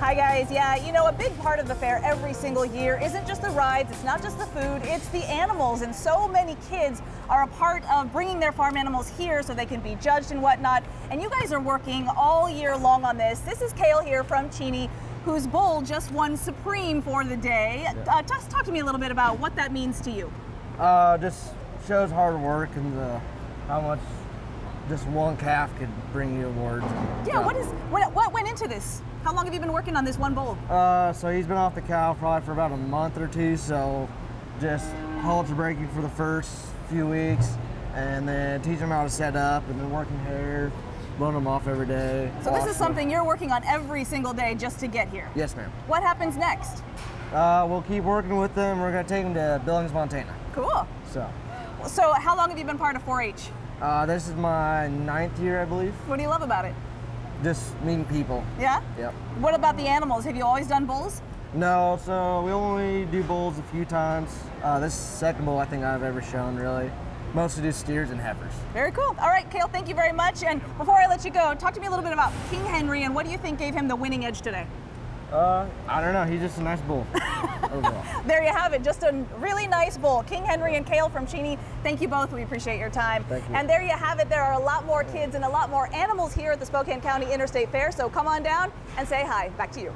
Hi guys, yeah, you know, a big part of the fair every single year isn't just the rides, it's not just the food, it's the animals, and so many kids are a part of bringing their farm animals here so they can be judged and whatnot, and you guys are working all year long on this. This is Cale here from Cheney, whose bull just won Supreme for the day. Yeah. Just talk to me a little bit about what that means to you. Just shows hard work and how much just one calf could bring you awards. Yeah, what went into this? How long have you been working on this one bull? So he's been off the cow probably for about a month or two, so just halter breaking for the first few weeks, and then teaching him how to set up, and then working hair, blowing them off every day. So this is something you're working on every single day just to get here? Yes, ma'am. What happens next? We'll keep working with them. We're gonna take them to Billings, Montana. Cool. So how long have you been part of 4-H? This is my 9th year, I believe. What do you love about it? Just meeting people. Yeah? Yep. What about the animals? Have you always done bulls? No, so we only do bulls a few times. This is the second bull I think I've ever shown, really. Mostly do steers and heifers. Very cool. All right, Cale, thank you very much. And before I let you go, talk to me a little bit about King Henry and what do you think gave him the winning edge today? I don't know. He's just a nice bull. There you have it. Just a really nice bull. King Henry and Cale from Cheney, thank you both. We appreciate your time. Thank you. And there you have it. There are a lot more kids and a lot more animals here at the Spokane County Interstate Fair. So come on down and say hi. Back to you.